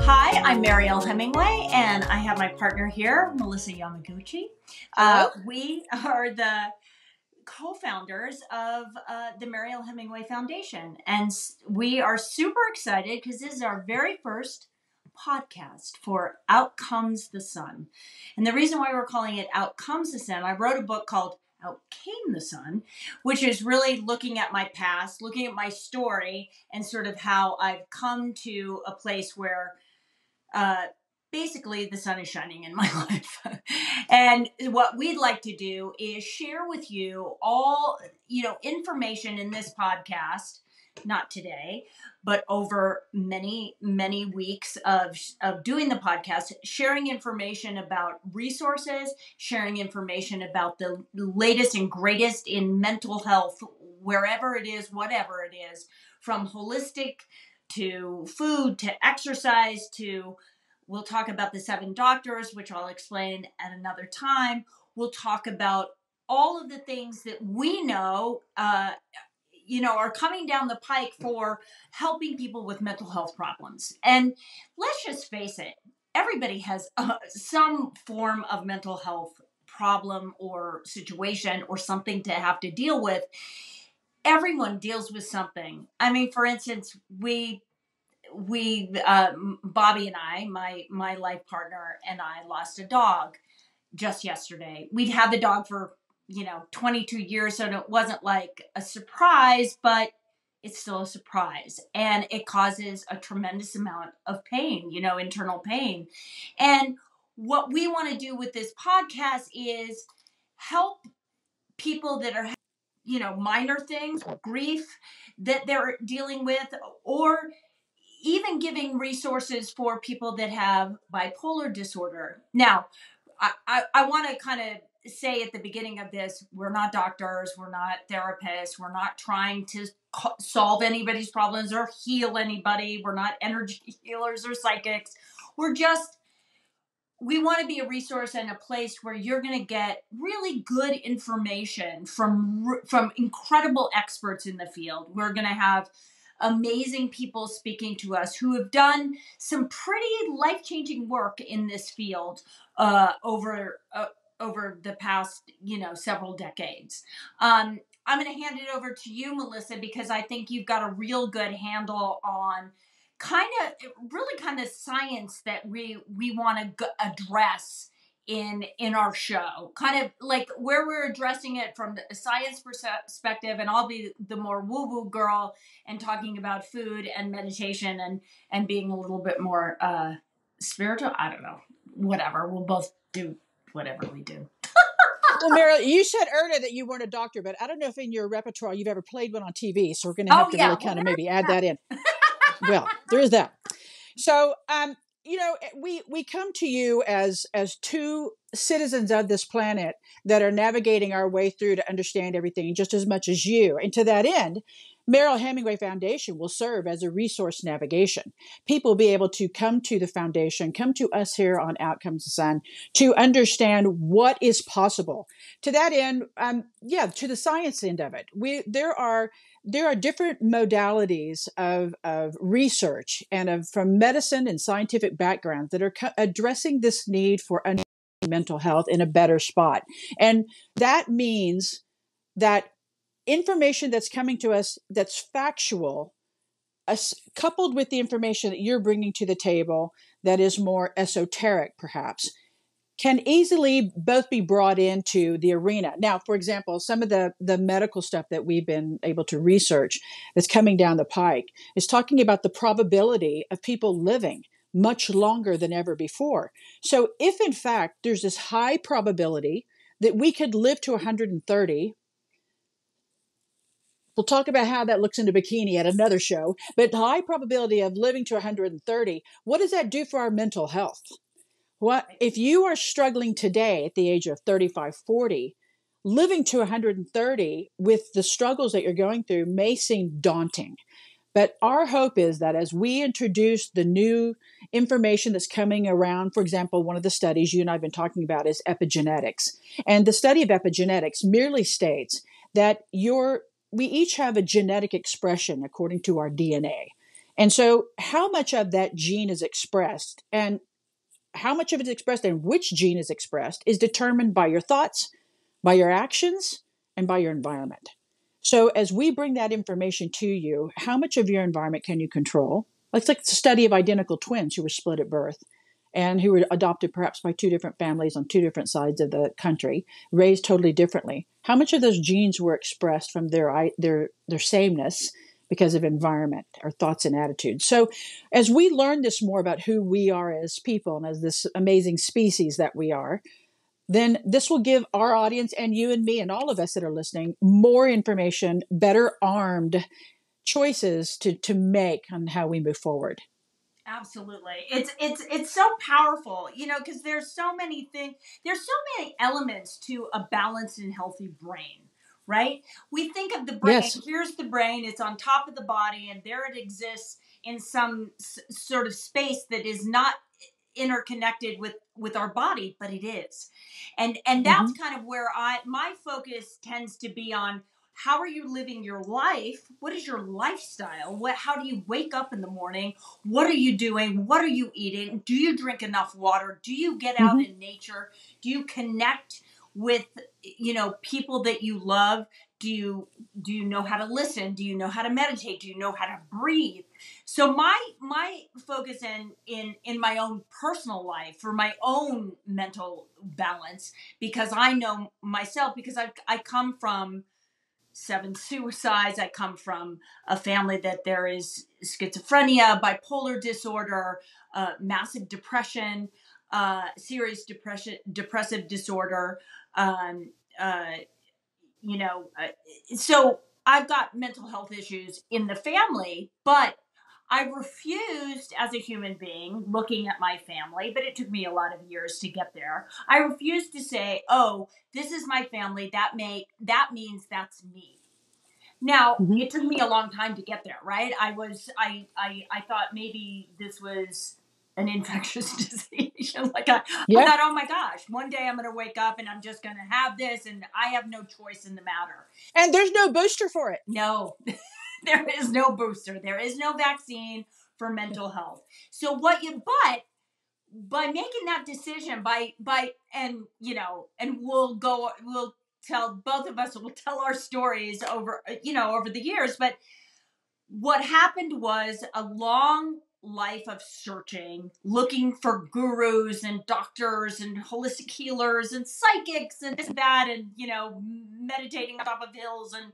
Hi, I'm Mariel Hemingway, and I have my partner here, Melissa Yamaguchi. We are the co-founders of the Mariel Hemingway Foundation, and we are super excited because this is our very first podcast for Out Comes the Sun. And the reason why we're calling it Out Comes the Sun, I wrote a book called Out Came the Sun, which is really looking at my past, looking at my story, and sort of how I've come to a place where basically the sun is shining in my life. And what we'd like to do is share with you all, information in this podcast, not today, but over many, many weeks of doing the podcast, sharing information about resources, sharing information about the latest and greatest in mental health, wherever it is, whatever it is, from holistic to food, to exercise, to, we'll talk about the 7 doctors, which I'll explain at another time. We'll talk about all of the things that we know, are coming down the pike for helping people with mental health problems. And let's just face it, everybody has some form of mental health problem or situation or something to have to deal with. Everyone deals with something. I mean, for instance, we Bobby and I, my life partner and I, lost a dog just yesterday. We'd had the dog for 22 years, so it wasn't like a surprise, but it's still a surprise, and it causes a tremendous amount of pain, internal pain. And what we want to do with this podcast is help people that are minor things, grief that they're dealing with, or even giving resources for people that have bipolar disorder. Now, I want to kind of say at the beginning of this, we're not doctors, we're not therapists, we're not trying to solve anybody's problems or heal anybody. We're not energy healers or psychics. We want to be a resource and a place where you're going to get really good information from incredible experts in the field. We're going to have amazing people speaking to us who have done some pretty life-changing work in this field over the past, several decades. I'm going to hand it over to you, Melissa, because I think you've got a real good handle on kind of science that we want to address in our show, kind of like where we're addressing it from the science perspective, and I'll be the more woo-woo girl and talking about food and meditation and being a little bit more spiritual. I don't know, whatever. We'll both do whatever we do. Well, Mariel, you said earlier that you weren't a doctor, but I don't know if in your repertoire you've ever played one on TV, so we're going to have really kind of maybe add that in. Well, there is that. So, we come to you as 2 citizens of this planet that are navigating our way through to understand everything just as much as you. And to that end, Mariel Hemingway Foundation will serve as a resource navigation. People will be able to come to the foundation, come to us here on Out Comes the Sun to understand what is possible. To that end, to the science end of it, there are different modalities of research and from medicine and scientific backgrounds that are addressing this need for mental health in a better spot. And that means that information that's coming to us that's factual, coupled with the information that you're bringing to the table that is more esoteric perhaps, can easily both be brought into the arena. Now, for example, some of the medical stuff that we've been able to research that's coming down the pike is talking about the probability of people living much longer than ever before. So if in fact there's this high probability that we could live to 130, we'll talk about how that looks in a bikini at another show, but the high probability of living to 130, what does that do for our mental health? What if you are struggling today at the age of 35, 40, living to 130 with the struggles that you're going through may seem daunting. But our hope is that as we introduce the new information that's coming around, for example, one of the studies you and I have been talking about is epigenetics. And the study of epigenetics merely states that your we each have a genetic expression according to our DNA. And so how much of that gene is expressed and how much of it is expressed and which gene is expressed is determined by your thoughts, by your actions, and by your environment. So as we bring that information to you, how much of your environment can you control? It's like the study of identical twins who were split at birth and who were adopted perhaps by two different families on two different sides of the country, raised totally differently. How much of those genes were expressed from their sameness because of environment or thoughts and attitudes? So as we learn this more about who we are as people and as this amazing species that we are, then this will give our audience and you and me and all of us that are listening more information, better armed choices to make on how we move forward. Absolutely. It's so powerful, you know, because there's so many elements to a balanced and healthy brain, right? We think of the brain, yes. Here's the brain, it's on top of the body, and there it exists in some sort of space that is not interconnected with our body, but it is. And that's kind of where my focus tends to be on how are you living your life? What is your lifestyle? How do you wake up in the morning? What are you doing? What are you eating? Do you drink enough water? Do you get out in nature? Do you connect with, you know, people that you love? Do you know how to listen? Do you know how to meditate? Do you know how to breathe? So my focus in my own personal life for my own mental balance, because I know myself, because I come from 7 suicides. I come from a family that there is schizophrenia, bipolar disorder, massive depression, serious depression, depressive disorder, you know, so I've got mental health issues in the family, but I refused as a human being looking at my family, but it took me a lot of years to get there. I refused to say, oh, this is my family. That means that's me. Now, it took me a long time to get there, right? I thought maybe this was an infectious disease. Like I thought, oh my gosh, one day I'm going to wake up and I'm just going to have this and I have no choice in the matter. And there's no booster for it. No, there is no booster. There is no vaccine for mental health. So but by making that decision, and you know, and both of us will tell our stories over, you know, over the years. But what happened was a long life of searching, looking for gurus and doctors and holistic healers and psychics and this and that, and, you know, meditating on top of hills and,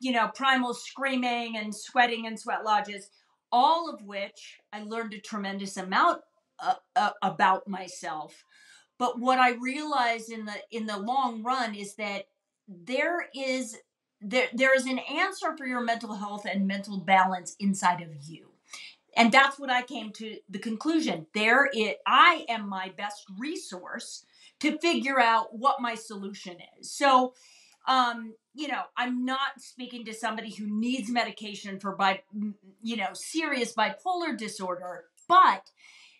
you know, primal screaming and sweating in sweat lodges, all of which I learned a tremendous amount about myself. But what I realized in the long run is that there is an answer for your mental health and mental balance inside of you. And that's what I came to the conclusion. I am my best resource to figure out what my solution is. So, you know, I'm not speaking to somebody who needs medication for, you know, serious bipolar disorder. But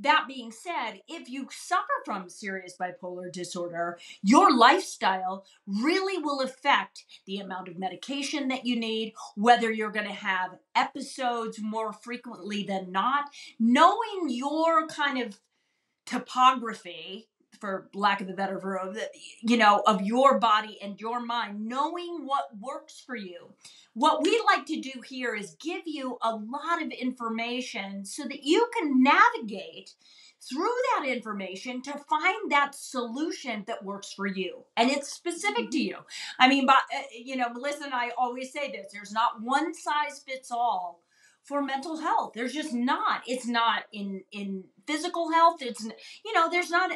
that being said, if you suffer from serious bipolar disorder, your lifestyle really will affect the amount of medication that you need, whether you're going to have episodes more frequently than not. Knowing your kind of topography, for lack of a better word, you know, of your body and your mind, knowing what works for you. What we like to do here is give you a lot of information so that you can navigate through that information to find that solution that works for you. And it's specific to you. I mean, but, you know, Melissa and I always say this, there's not one size fits all for mental health. There's just not. It's not in physical health. It's, you know, there's not.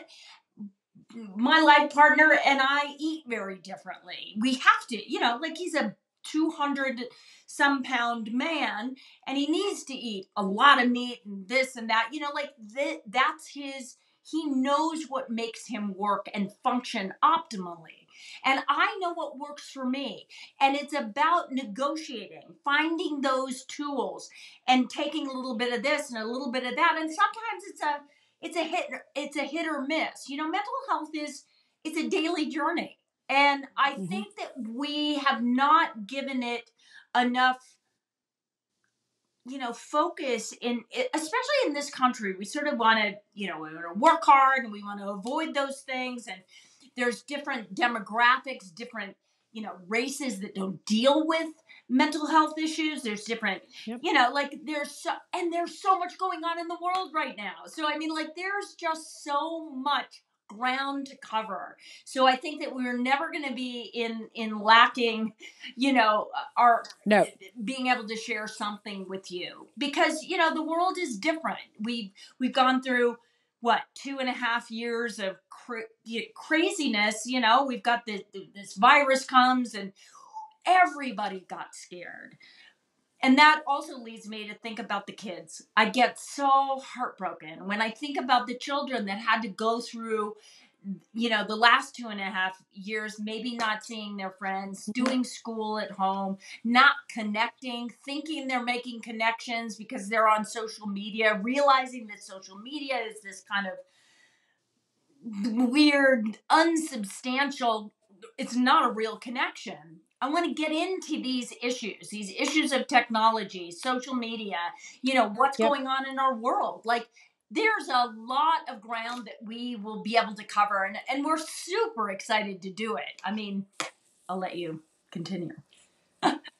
My life partner and I eat very differently. We have to, you know, like he's a 200-some pound man and he needs to eat a lot of meat and this and that, you know, like that's his, he knows what makes him work and function optimally. And I know what works for me. And it's about negotiating, finding those tools and taking a little bit of this and a little bit of that. And sometimes it's a hit or miss. You know, mental health it's a daily journey. And I think that we have not given it enough, you know, focus in, especially in this country, we sort of want to, you know, we want to work hard and we want to avoid those things. And there's different demographics, different, you know, races that don't deal with mental health issues. There's different, yep. you know, like there's so much going on in the world right now. So, I mean, like there's just so much ground to cover. So I think that we're never going to be in lacking, you know, our being able to share something with you because, you know, the world is different. We've gone through what, 2.5 years of craziness. You know, we've got this virus comes and everybody got scared. And that also leads me to think about the kids. I get so heartbroken when I think about the children that had to go through, you know, the last 2.5 years, maybe not seeing their friends, doing school at home, not connecting, thinking they're making connections because they're on social media, realizing that social media is this kind of weird, unsubstantial, it's not a real connection. I want to get into these issues of technology, social media, you know, what's yep. going on in our world. Like there's a lot of ground that we will be able to cover and we're super excited to do it. I mean, I'll let you continue.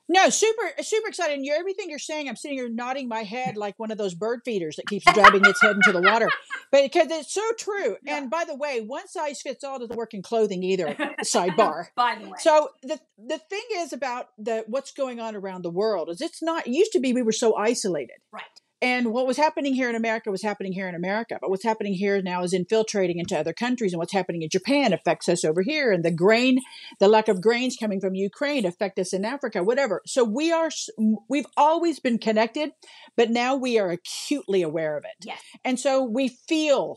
No, super excited. And everything you're saying, I'm sitting here nodding my head like one of those bird feeders that keeps dragging its head into the water. But because it's so true. Yeah. And by the way, one size fits all doesn't work in clothing either, sidebar. By the way. So the thing is about what's going on around the world is it's not, it used to be we were so isolated. Right. And what was happening here in America was happening here in America. But what's happening here now is infiltrating into other countries. And what's happening in Japan affects us over here. And the lack of grains coming from Ukraine affect us in Africa, whatever. So we've always been connected, but now we are acutely aware of it. Yes. And so we feel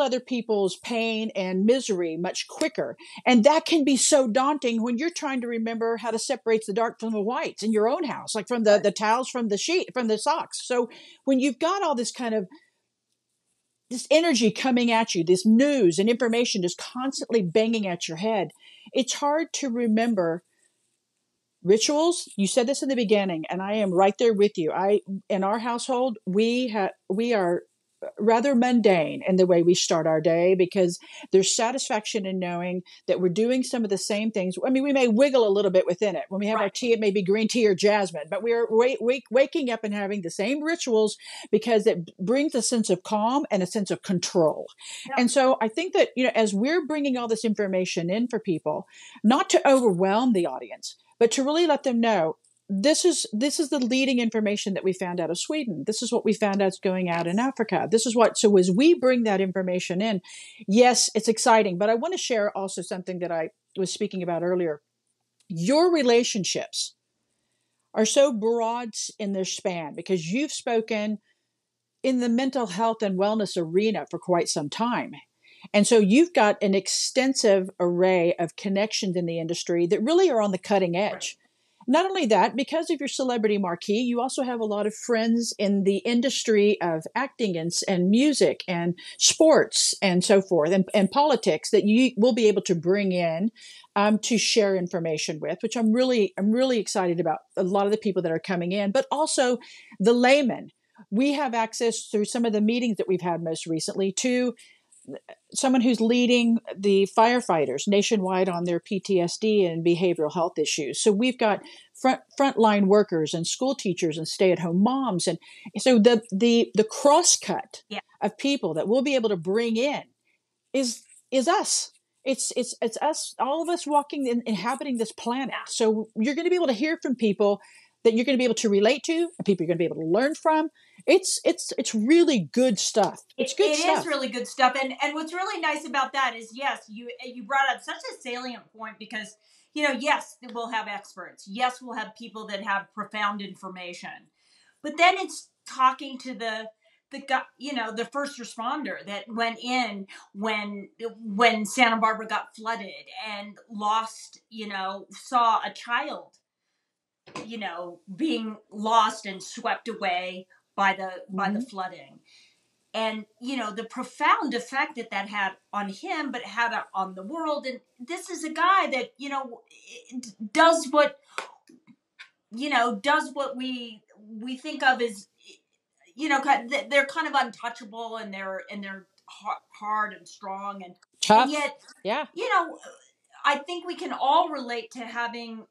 other people's pain and misery much quicker. And that can be so daunting when you're trying to remember how to separate the dark from the whites in your own house, like from the towels, from the sheet, from the socks. So when you've got all this kind of this energy coming at you, this news and information just constantly banging at your head, it's hard to remember rituals. You said this in the beginning, and I am right there with you. In our household, we are rather mundane in the way we start our day because there's satisfaction in knowing that we're doing some of the same things. I mean, we may wiggle a little bit within it. When we have right. our tea, it may be green tea or jasmine, but we're waking up and having the same rituals because it brings a sense of calm and a sense of control. Yep. And so I think that, you know, as we're bringing all this information in for people, not to overwhelm the audience, but to really let them know, this is the leading information that we found out of Sweden. This is what we found out going out in Africa. This is what, so as we bring that information in, yes, it's exciting, but I want to share also something that I was speaking about earlier. Your relationships are so broad in their span because you've spoken in the mental health and wellness arena for quite some time. And so you've got an extensive array of connections in the industry that really are on the cutting edge. Right. Not only that, because of your celebrity marquee, you also have a lot of friends in the industry of acting and music and sports and so forth and politics that you will be able to bring in to share information with, which I'm really excited about a lot of the people that are coming in, but also the layman. We have access through some of the meetings that we've had most recently to someone who's leading the firefighters nationwide on their PTSD and behavioral health issues. So we've got frontline workers and school teachers and stay-at-home moms. And so the cross-cut yeah. of people that we'll be able to bring in is us. It's us, all of us walking and inhabiting this planet. So you're going to be able to hear from people that you're going to be able to relate to, and people you're going to be able to learn from. It's really good stuff. It is really good stuff. And what's really nice about that is, yes, you brought up such a salient point because, you know, yes, we'll have experts. Yes, we'll have people that have profound information. But then it's talking to the first responder that went in when Santa Barbara got flooded and lost, you know, saw a child, you know, being lost and swept away by the flooding, and you know the profound effect that had on him, but had on the world. And this is a guy that, you know, does what you know, does what we think of as, you know, they're kind of untouchable, and they're hard and strong and tough. And yet, yeah, you know, I think we can all relate to having,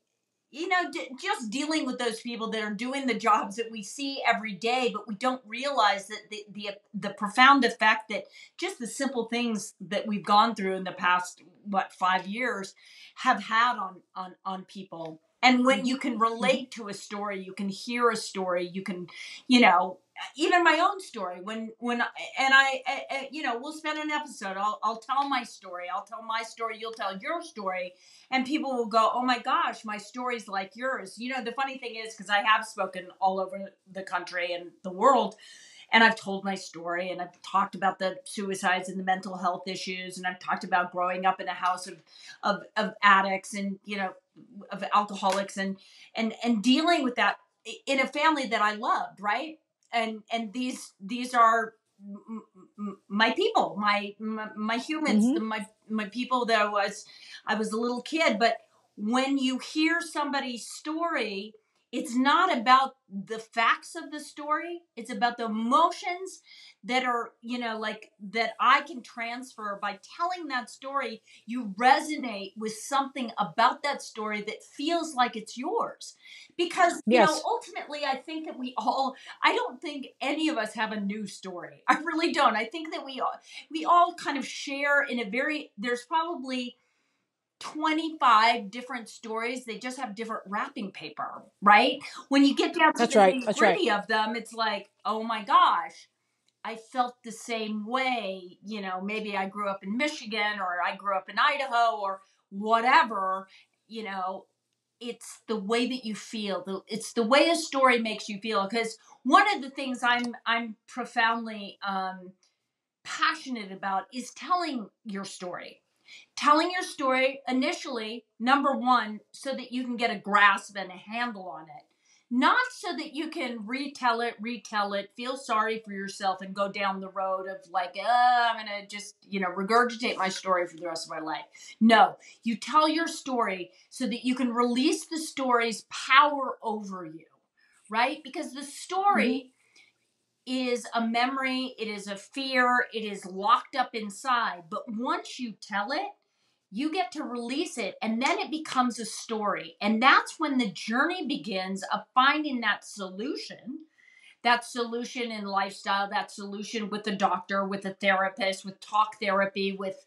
you know, just dealing with those people that are doing the jobs that we see every day, but we don't realize that the profound effect that just the simple things that we've gone through in the past, 5 years have had on people. And when you can relate to a story, you can hear a story, you can, you know, even my own story when I you know, we'll spend an episode, I'll tell my story, you'll tell your story, and people will go, oh my gosh, my story's like yours. You know, the funny thing is, because I have spoken all over the country and the world, and I've told my story, and I've talked about the suicides and the mental health issues, and I've talked about growing up in a house of addicts and, you know, of alcoholics and dealing with that in a family that I loved, right? And these are my people, my humans, mm-hmm. my people that I was a little kid. But when you hear somebody's story, it's not about the facts of the story. It's about the emotions that are, you know, like that I can transfer by telling that story. You resonate with something about that story that feels like it's yours. Because, you know, ultimately, I think that I don't think any of us have a new story. I really don't. I think that we all kind of share in there's probably 25 different stories. They just have different wrapping paper, right? When you get down to the gritty of them, it's like, oh my gosh, I felt the same way. You know, maybe I grew up in Michigan, or I grew up in Idaho, or whatever. You know, it's the way that you feel. It's the way a story makes you feel. Because one of the things I'm profoundly passionate about is telling your story. Telling your story initially, number one, so that you can get a grasp and a handle on it. Not so that you can retell it, feel sorry for yourself, and go down the road of like, I'm going to just, you know, regurgitate my story for the rest of my life. No, you tell your story so that you can release the story's power over you, right? Because the story is a memory, it is a fear, it is locked up inside. But once you tell it, you get to release it, and then it becomes a story. And that's when the journey begins of finding that solution in lifestyle, that solution with the doctor, with a therapist, with talk therapy, with,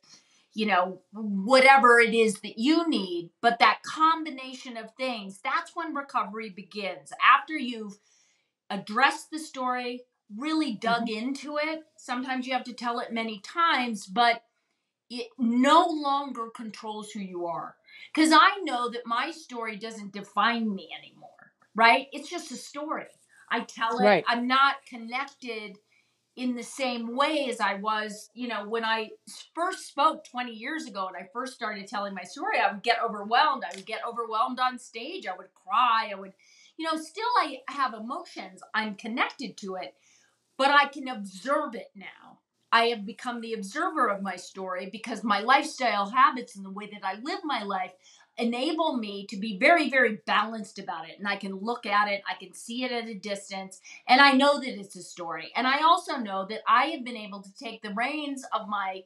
you know, whatever it is that you need. But that combination of things, that's when recovery begins. After you've addressed the story, really dug into it. Sometimes you have to tell it many times, but it no longer controls who you are. Because I know that my story doesn't define me anymore, right? It's just a story. I tell it. Right. I'm not connected in the same way as I was, you know, when I first spoke 20 years ago and I first started telling my story, I would get overwhelmed. I would get overwhelmed on stage. I would cry. I would, you know, still I have emotions. I'm connected to it. But I can observe it now. I have become the observer of my story because my lifestyle habits and the way that I live my life enable me to be very, very balanced about it. And I can look at it, I can see it at a distance, and I know that it's a story. And I also know that I have been able to take the reins of my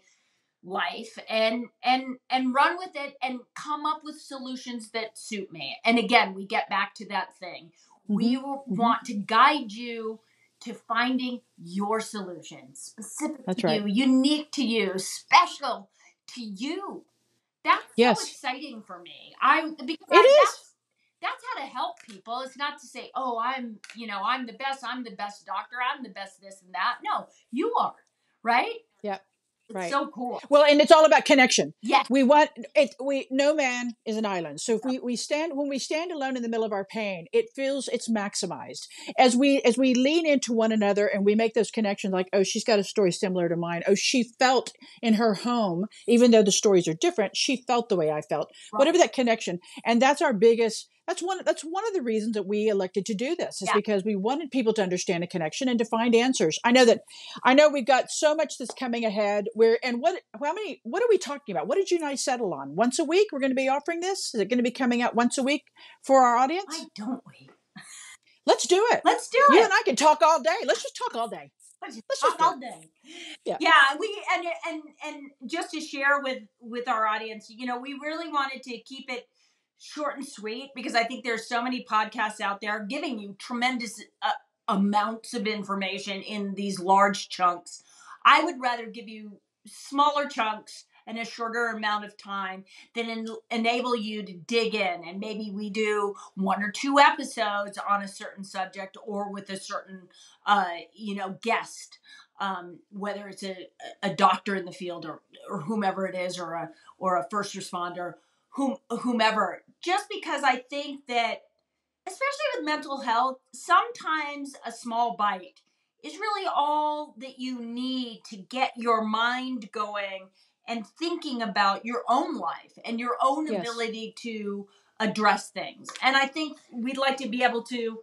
life and run with it and come up with solutions that suit me. And again, we get back to that thing. We want to guide you to finding your solution, specific to you, unique to you, special to you. That's so exciting for me. That's how to help people. It's not to say, oh, I'm the best doctor, I'm the best this and that. No, you are, right? Yeah. Right. It's so cool. Well, and it's all about connection. Yeah. We want it. No man is an island. So if we stand alone in the middle of our pain, it feels it's maximized as we lean into one another and we make those connections like, oh, she's got a story similar to mine. Oh, she felt in her home, even though the stories are different, she felt the way I felt, whatever that connection. And that's our biggest, that's one of the reasons that we elected to do this is because we wanted people to understand a connection and to find answers. I know we've got so much that's coming ahead what are we talking about? What did you and I settle on? Once a week, we're going to be offering this. Is it going to be coming out once a week for our audience? Why don't we? Let's do it. Let's do it. You and I can talk all day. Let's just talk all day. Let's just talk all day. Yeah. We just to share with our audience, you know, we really wanted to keep it short and sweet because I think there's so many podcasts out there giving you tremendous amounts of information in these large chunks. I would rather give you smaller chunks and a shorter amount of time that enable you to dig in. And maybe we do one or two episodes on a certain subject or with a certain, guest, whether it's a doctor in the field or whomever it is, or a first responder, whomever. Just because I think that, especially with mental health, sometimes a small bite is really all that you need to get your mind going and thinking about your own life and your own ability to address things. And I think we'd like to be able to,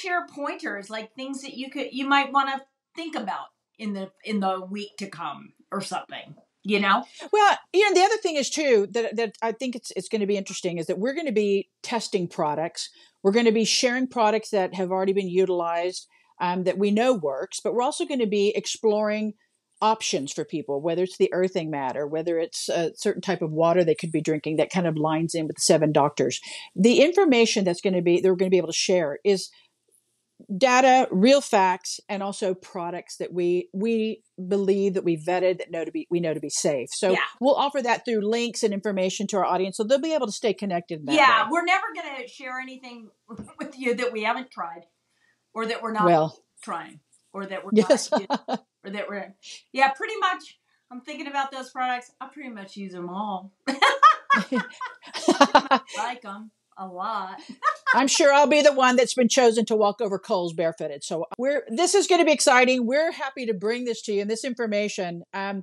share pointers, like things that you might want to think about in the week to come or something, Well, the other thing is too, that I think it's going to be interesting is that we're going to be testing products. We're going to be sharing products that have already been utilized, that we know works, but we're also going to be exploring options for people, whether it's the earthing mat or whether it's a certain type of water they could be drinking that kind of lines in with 7 Doctors. The information that we're going to be able to share is data, real facts, and also products that we believe that we vetted that we know to be safe. So we'll offer that through links and information to our audience, so they'll be able to stay connected. That way. We're never going to share anything with you that we haven't tried, or that we're not trying, or that we're not. Or that we're in. Yeah, pretty much. I'm thinking about those products. I pretty much use them all. I like them a lot. I'm sure I'll be the one that's been chosen to walk over Kohl's barefooted. So this is going to be exciting. We're happy to bring this to you and this information. And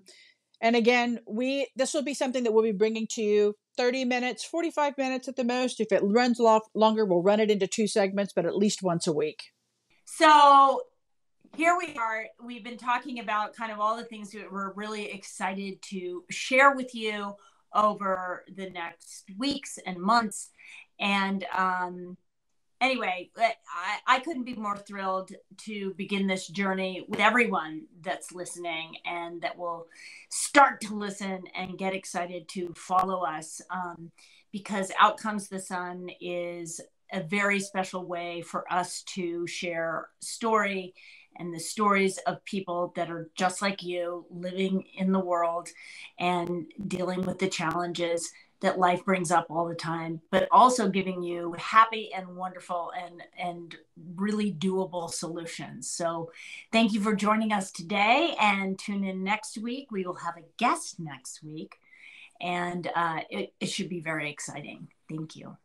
again, this will be something that we'll be bringing to you 30 minutes, 45 minutes at the most. If it runs longer, we'll run it into 2 segments, but at least once a week. So here we are. We've been talking about kind of all the things that we're really excited to share with you over the next weeks and months. And anyway, I couldn't be more thrilled to begin this journey with everyone that's listening and that will start to listen and get excited to follow us, because Out Comes the Sun is a very special way for us to share story and the stories of people that are just like you, living in the world and dealing with the challenges that life brings up all the time, but also giving you happy and wonderful and really doable solutions. So thank you for joining us today, and tune in next week. We will have a guest next week, and it should be very exciting. Thank you.